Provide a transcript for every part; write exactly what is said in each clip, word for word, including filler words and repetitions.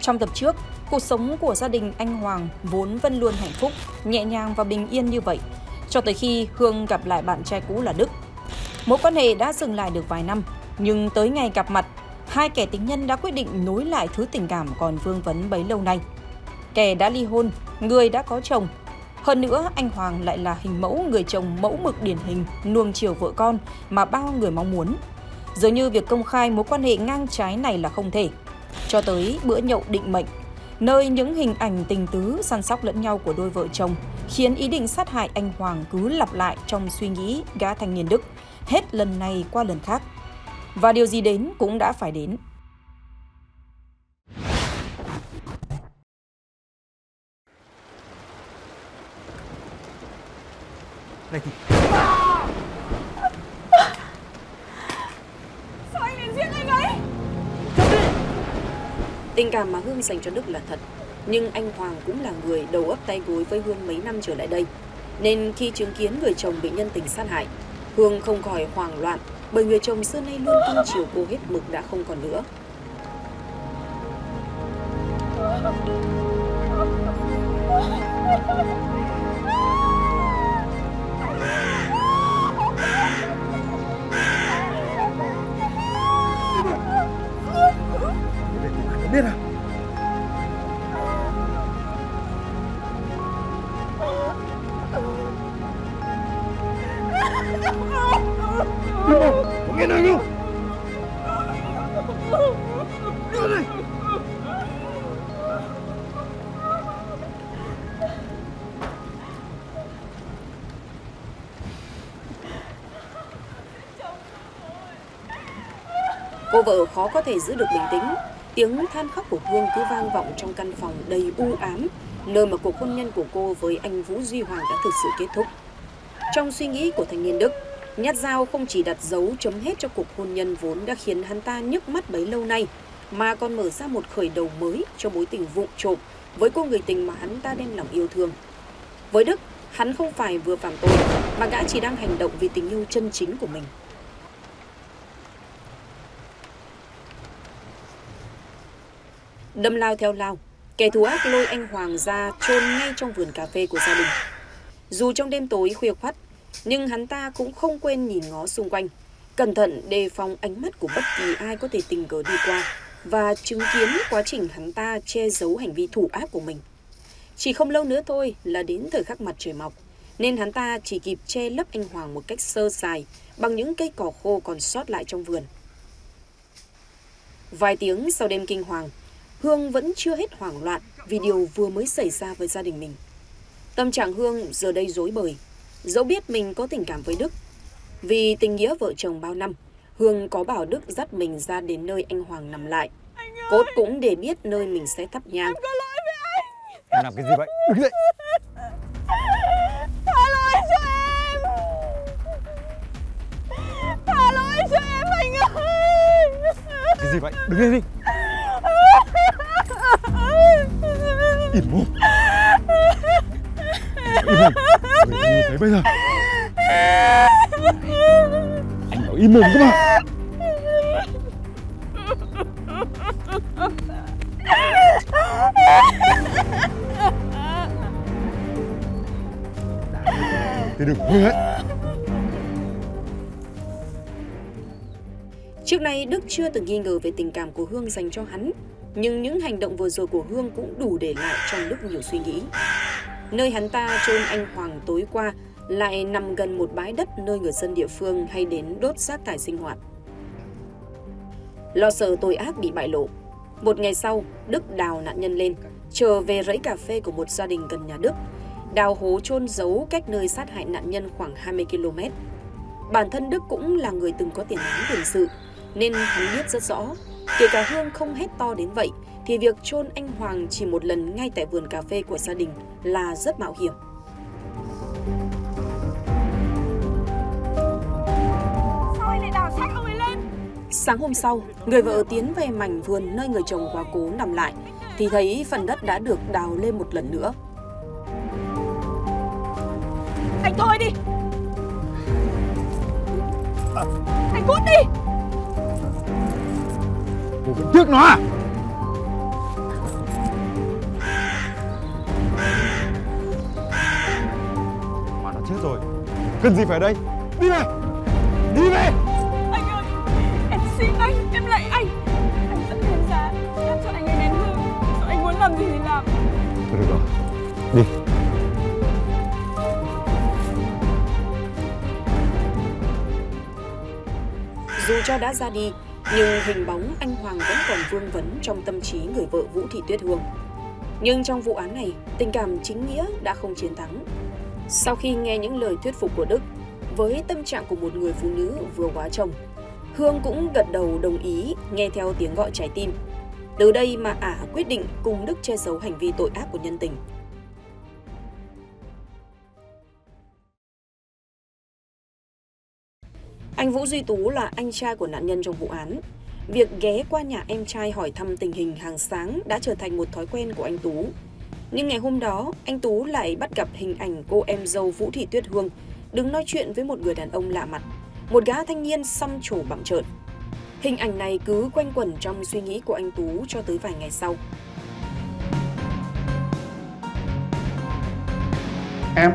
Trong tập trước, cuộc sống của gia đình anh Hoàng vốn vẫn luôn hạnh phúc, nhẹ nhàng và bình yên như vậy, cho tới khi Hương gặp lại bạn trai cũ là Đức. Mối quan hệ đã dừng lại được vài năm, nhưng tới ngày gặp mặt, hai kẻ tình nhân đã quyết định nối lại thứ tình cảm còn vương vấn bấy lâu nay. Kẻ đã ly hôn, người đã có chồng. Hơn nữa, anh Hoàng lại là hình mẫu người chồng mẫu mực điển hình, nuông chiều vợ con mà bao người mong muốn. Dường như việc công khai mối quan hệ ngang trái này là không thể. Cho tới bữa nhậu định mệnh, nơi những hình ảnh tình tứ săn sóc lẫn nhau của đôi vợ chồng khiến ý định sát hại anh Hoàng cứ lặp lại trong suy nghĩ gã thanh niên Đức, hết lần này qua lần khác. Và điều gì đến cũng đã phải đến. Này thì... à! À! Sao anh đến giết anh ấy? Tình cảm mà Hương dành cho Đức là thật, nhưng anh Hoàng cũng là người đầu ấp tay gối với Hương mấy năm trở lại đây. Nên khi chứng kiến người chồng bị nhân tình sát hại, Hương không khỏi hoảng loạn, bởi người chồng xưa nay luôn cưng chiều cô hết mực đã không còn nữa. Biết à? Nghe nói không? Đưa này. Cô vợ khó có thể giữ được bình tĩnh. Tiếng than khóc của Hương cứ vang vọng trong căn phòng đầy u ám, nơi mà cuộc hôn nhân của cô với anh Vũ Duy Hoàng đã thực sự kết thúc. Trong suy nghĩ của thanh niên Đức, nhát dao không chỉ đặt dấu chấm hết cho cuộc hôn nhân vốn đã khiến hắn ta nhức mắt bấy lâu nay, mà còn mở ra một khởi đầu mới cho mối tình vụng trộm với cô người tình mà hắn ta đem lòng yêu thương. Với Đức, hắn không phải vừa phạm tội, mà gã chỉ đang hành động vì tình yêu chân chính của mình. Đâm lao theo lao, kẻ thù ác lôi anh Hoàng ra chôn ngay trong vườn cà phê của gia đình. Dù trong đêm tối khuya khoắt, nhưng hắn ta cũng không quên nhìn ngó xung quanh, cẩn thận đề phòng ánh mắt của bất kỳ ai có thể tình cờ đi qua và chứng kiến quá trình hắn ta che giấu hành vi thủ ác của mình. Chỉ không lâu nữa thôi là đến thời khắc mặt trời mọc, nên hắn ta chỉ kịp che lấp anh Hoàng một cách sơ sài bằng những cây cỏ khô còn sót lại trong vườn. Vài tiếng sau đêm kinh hoàng, Hương vẫn chưa hết hoảng loạn vì điều vừa mới xảy ra với gia đình mình. Tâm trạng Hương giờ đây rối bời. Dẫu biết mình có tình cảm với Đức, vì tình nghĩa vợ chồng bao năm, Hương có bảo Đức dắt mình ra đến nơi anh Hoàng nằm lại. Cốt cũng để biết nơi mình sẽ thắp nhang. Em có lỗi với anh. Em làm cái gì vậy? Đứng dậy. Tha lỗi cho em. Tha lỗi cho em anh ơi. Cái gì vậy? Đứng lên đi. Im mồm. Im mồm. Bởi vì thấy bây giờ. Anh nói im mồm cơ mà. Thì đừng hư hết. Trước nay Đức chưa từng nghi ngờ về tình cảm của Hương dành cho hắn. Nhưng những hành động vừa rồi của Hương cũng đủ để lại trong Đức nhiều suy nghĩ. Nơi hắn ta chôn anh Hoàng tối qua lại nằm gần một bãi đất nơi người dân địa phương hay đến đốt rác thải sinh hoạt. Lo sợ tội ác bị bại lộ, một ngày sau, Đức đào nạn nhân lên, trở về rẫy cà phê của một gia đình gần nhà Đức, đào hố chôn giấu cách nơi sát hại nạn nhân khoảng hai mươi ki lô mét. Bản thân Đức cũng là người từng có tiền án tiền sự, nên hắn biết rất rõ. Kể cả Hương không hét to đến vậy, thì việc chôn anh Hoàng chỉ một lần ngay tại vườn cà phê của gia đình là rất mạo hiểm. Sao anh lại đào xác ông ấy lên? Sáng hôm sau, người vợ tiến về mảnh vườn nơi người chồng quá cố nằm lại, thì thấy phần đất đã được đào lên một lần nữa. Anh thôi đi! À. Anh cút đi! Cô vẫn tiếc nó à? Cần gì phải đây? Đi về! Đi về! Anh ơi! Em xin anh! Em lạy anh! Anh rất đáng giá. Em cho anh ấy đến hương. Cho anh muốn làm gì thì làm. Thôi được rồi. Đi! Dù cho đã ra đi, nhưng hình bóng anh Hoàng vẫn còn vương vấn trong tâm trí người vợ Vũ Thị Tuyết Hương. Nhưng trong vụ án này, tình cảm chính nghĩa đã không chiến thắng. Sau khi nghe những lời thuyết phục của Đức, với tâm trạng của một người phụ nữ vừa quá chồng, Hương cũng gật đầu đồng ý nghe theo tiếng gọi trái tim. Từ đây mà ả quyết định cùng Đức che giấu hành vi tội ác của nhân tình. Anh Vũ Duy Tú là anh trai của nạn nhân trong vụ án. Việc ghé qua nhà em trai hỏi thăm tình hình hàng sáng đã trở thành một thói quen của anh Tú. Nhưng ngày hôm đó, anh Tú lại bắt gặp hình ảnh cô em dâu Vũ Thị Tuyết Hương đứng nói chuyện với một người đàn ông lạ mặt, một gã thanh niên xăm trổ bặm trợn. Hình ảnh này cứ quanh quẩn trong suy nghĩ của anh Tú cho tới vài ngày sau. Em.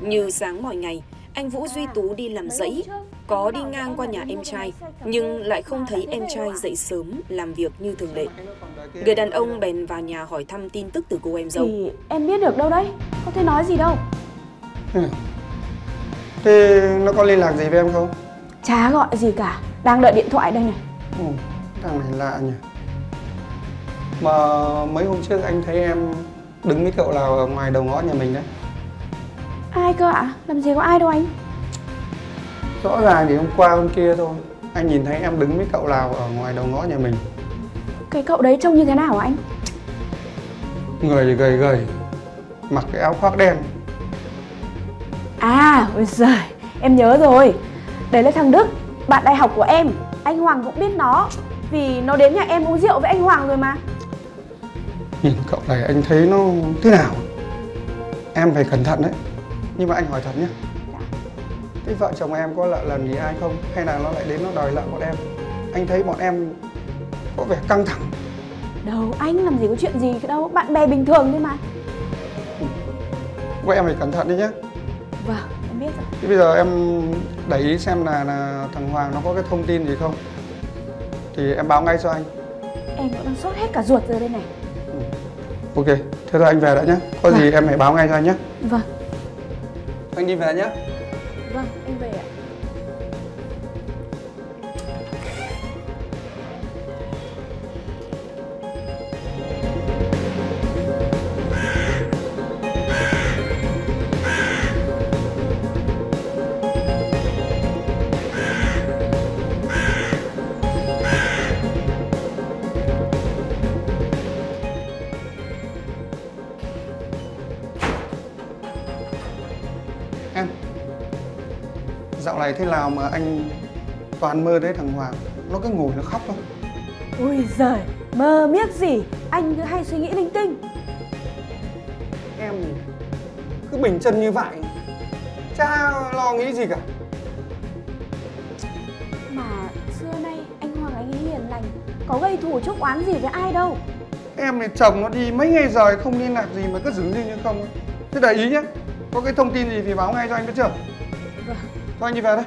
Như sáng mọi ngày, anh Vũ Duy Tú đi làm dãy, có đi ngang qua nhà em trai, nhưng lại không thấy em trai dậy sớm làm việc như thường lệ. Người đàn ông bèn vào nhà hỏi thăm tin tức từ cô em dâu. Thì em biết được đâu đấy, không thể nói gì đâu. Thế nó có liên lạc gì với em không? Chả gọi gì cả, đang đợi điện thoại đây này. Ừ, thằng này lạ nhỉ. Mà mấy hôm trước anh thấy em đứng với cậu Lào ở ngoài đầu ngõ nhà mình đấy. Ai cơ ạ? À? Làm gì có ai đâu anh. Rõ ràng thì hôm qua hôm kia thôi. Anh nhìn thấy em đứng với cậu Lào ở ngoài đầu ngõ nhà mình. Cái cậu đấy trông như thế nào hả anh? Người thì gầy gầy, mặc cái áo khoác đen. À, ôi giời, em nhớ rồi. Đấy là thằng Đức, bạn đại học của em. Anh Hoàng cũng biết nó, vì nó đến nhà em uống rượu với anh Hoàng rồi mà. Nhìn cậu này anh thấy nó thế nào? Em phải cẩn thận đấy. Nhưng mà anh hỏi thật nhé. Dạ. Thế vợ chồng em có nợ lần gì ai không? Hay là nó lại đến nó đòi nợ bọn em? Anh thấy bọn em có vẻ căng thẳng. Đâu, anh làm gì có chuyện gì đâu. Bạn bè bình thường thôi mà. Vậy em phải cẩn thận đi nhé. Vâng, em biết rồi. Thế bây giờ em để ý xem là, là thằng Hoàng nó có cái thông tin gì không. Thì em báo ngay cho anh. Em cũng đang sốt hết cả ruột rồi đây này. Ừ. Ok, thế thôi anh về đã nhé. Có vâng. gì em hãy báo ngay cho anh nhé. Vâng. Anh đi về nhé. Vâng, em về ạ. Dạo này thế nào mà anh toàn mơ đấy thằng Hoàng. Nó cứ ngồi nó khóc thôi. Ui giời, mơ miếc gì. Anh cứ hay suy nghĩ linh tinh. Em cứ bình chân như vậy, chả lo nghĩ gì cả. Mà xưa nay anh Hoàng anh ấy hiền lành, có gây thù chuốc oán gì với ai đâu. Em này chồng nó đi mấy ngày rồi không liên lạc gì mà cứ dứng đi như không. Thế để ý nhé, có cái thông tin gì thì báo ngay cho anh biết chưa. Vâng. Thôi anh đi về đây.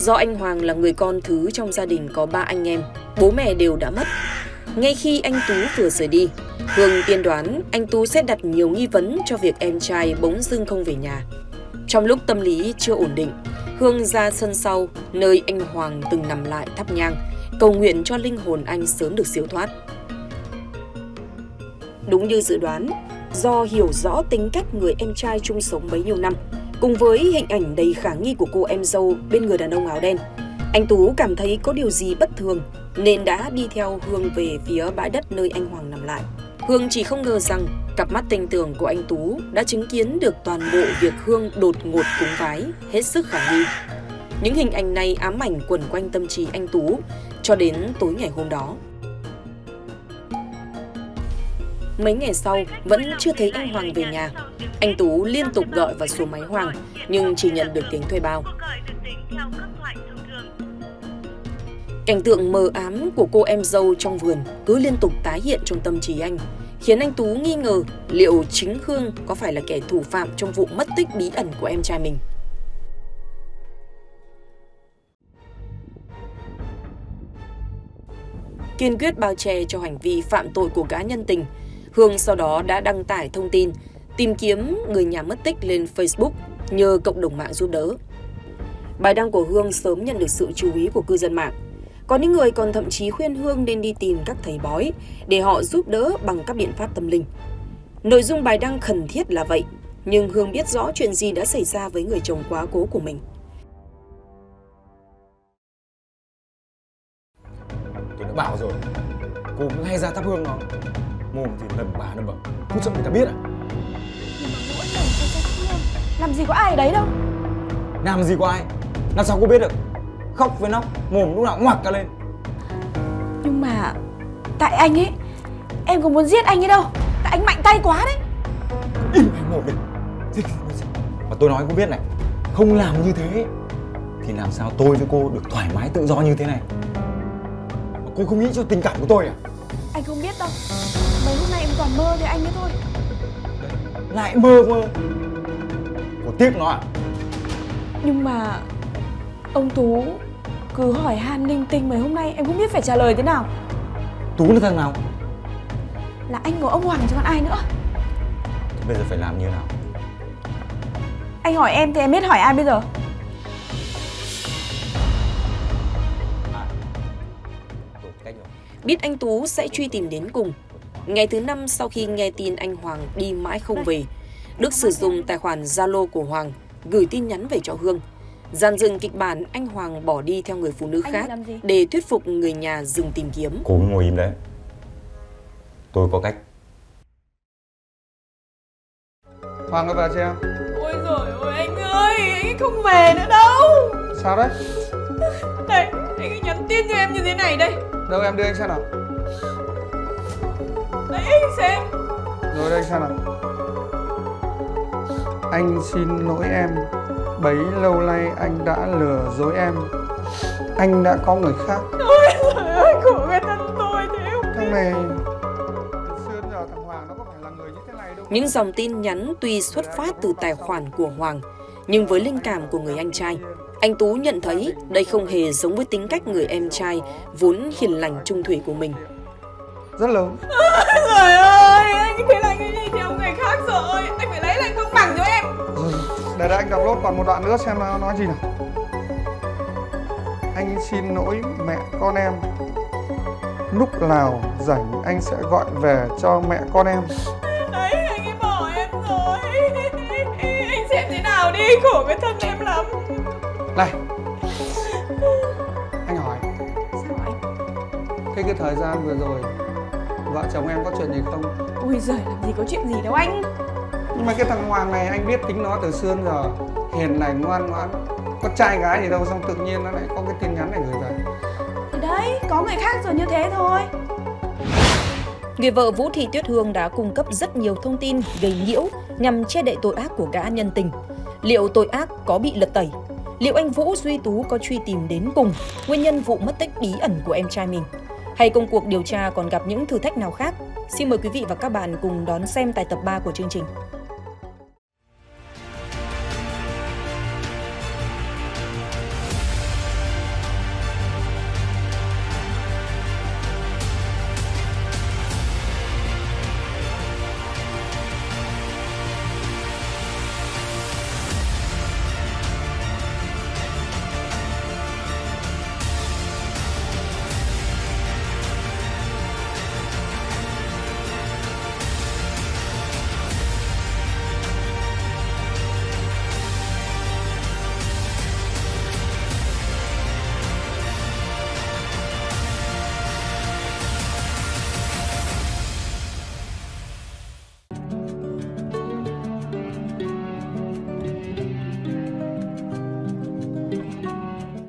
Do anh Hoàng là người con thứ trong gia đình có ba anh em, bố mẹ đều đã mất. Ngay khi anh Tú vừa rời đi, Hương tiên đoán anh Tú sẽ đặt nhiều nghi vấn cho việc em trai bỗng dưng không về nhà. Trong lúc tâm lý chưa ổn định, Hương ra sân sau, nơi anh Hoàng từng nằm lại thắp nhang, cầu nguyện cho linh hồn anh sớm được siêu thoát. Đúng như dự đoán, do hiểu rõ tính cách người em trai chung sống bấy nhiêu năm, cùng với hình ảnh đầy khả nghi của cô em dâu bên người đàn ông áo đen, anh Tú cảm thấy có điều gì bất thường nên đã đi theo Hương về phía bãi đất nơi anh Hoàng nằm lại. Hương chỉ không ngờ rằng cặp mắt tinh tường của anh Tú đã chứng kiến được toàn bộ việc Hương đột ngột cúng vái, hết sức khả nghi. Những hình ảnh này ám ảnh quẩn quanh tâm trí anh Tú cho đến tối ngày hôm đó. Mấy ngày sau vẫn chưa thấy anh Hoàng về nhà. Anh Tú liên tục gọi vào số máy Hoàng nhưng chỉ nhận được tiếng thuê bao. Cảnh tượng mờ ám của cô em dâu trong vườn cứ liên tục tái hiện trong tâm trí anh, khiến anh Tú nghi ngờ liệu chính Hương có phải là kẻ thủ phạm trong vụ mất tích bí ẩn của em trai mình. Kiên quyết bao che cho hành vi phạm tội của cá nhân tình, Hương sau đó đã đăng tải thông tin tìm kiếm người nhà mất tích lên Facebook nhờ cộng đồng mạng giúp đỡ. Bài đăng của Hương sớm nhận được sự chú ý của cư dân mạng. Có những người còn thậm chí khuyên Hương nên đi tìm các thầy bói để họ giúp đỡ bằng các biện pháp tâm linh. Nội dung bài đăng khẩn thiết là vậy, nhưng Hương biết rõ chuyện gì đã xảy ra với người chồng quá cố của mình. Tôi đã bảo rồi, cô cũng hay ra thắp hương nó. Mồm thì lầm bà lầm bẩm, không sợ người ta biết à? Nhưng mà mỗi lần tôi ra thắp hương, làm gì có ai ở đấy đâu. Làm gì có ai? Làm sao cô biết được? Khóc với nó, mồm lúc nào ngoặc cả lên. Nhưng mà tại anh ấy, em có muốn giết anh ấy đâu. Tại anh mạnh tay quá đấy. Im cái mồm đi. Mà tôi nói cô biết này, không làm như thế thì làm sao tôi với cô được thoải mái tự do như thế này. Mà cô không nghĩ cho tình cảm của tôi à? Anh không biết đâu. Mấy hôm nay em toàn mơ thì anh ấy thôi. Lại mơ mơ. Cô tiếc nó à? Nhưng mà ông Tú cứ hỏi han linh tinh mấy hôm nay em không biết phải trả lời thế nào. Tú là thằng nào? Là anh của ông Hoàng chứ còn ai nữa. Thế bây giờ phải làm như nào? Anh hỏi em thì em biết hỏi ai bây giờ? Biết anh Tú sẽ truy tìm đến cùng, ngày thứ năm sau khi nghe tin anh Hoàng đi mãi không về, Đức sử dụng tài khoản Zalo của Hoàng gửi tin nhắn về cho Hương, dàn dựng kịch bản anh Hoàng bỏ đi theo người phụ nữ khác để thuyết phục người nhà dừng tìm kiếm. Cô ngồi im đấy, tôi có cách. Hoàng ơi, vào xem em. Ôi giời ơi anh ơi, anh ấy không về nữa đâu. Sao đấy? Đây, anh ấy nhắn tin cho em như thế này đây. Đâu em đưa anh xem nào. Đấy anh xem. Rồi đây anh xem nào. Anh xin lỗi em, bấy lâu nay anh đã lừa dối em. Anh đã có người khác. Ôi trời ơi, khổ cái thân tôi thế không? Thằng này, từ xưa giờ thằng Hoàng nó có phải là người như thế này đâu. Những dòng tin nhắn tuy xuất phát từ tài khoản của Hoàng, nhưng với linh cảm của người anh trai, anh Tú nhận thấy đây không hề giống với tính cách người em trai vốn hiền lành trung thủy của mình. Rất lớn. Ôi trời ơi, anh thế là anh ấy đi theo người khác rồi, anh phải lấy lại công bằng cho em. Để anh đọc lốt còn một đoạn nữa xem nó nói gì nào. Anh xin lỗi mẹ con em. Lúc nào rảnh anh sẽ gọi về cho mẹ con em. Đấy, anh ấy bỏ em rồi. Anh xem thế nào đi, khổ cái thân em lắm. Này, anh hỏi. Sao anh? Cái cái thời gian vừa rồi vợ chồng em có chuyện gì không? Ui giời, làm gì có chuyện gì đâu anh. Nhưng mà cái thằng Hoàng này anh biết tính nó từ xưa giờ hiền lành ngoan ngoãn, có trai gái gì đâu, xong tự nhiên nó lại có cái tin nhắn này gửi về. Thì đấy, có người khác rồi như thế thôi. Người vợ Vũ Thị Tuyết Hương đã cung cấp rất nhiều thông tin gây nhiễu nhằm che đậy tội ác của gã nhân tình. Liệu tội ác có bị lật tẩy? Liệu anh Vũ Duy Tú có truy tìm đến cùng nguyên nhân vụ mất tích bí ẩn của em trai mình? Hay công cuộc điều tra còn gặp những thử thách nào khác? Xin mời quý vị và các bạn cùng đón xem tại tập ba của chương trình.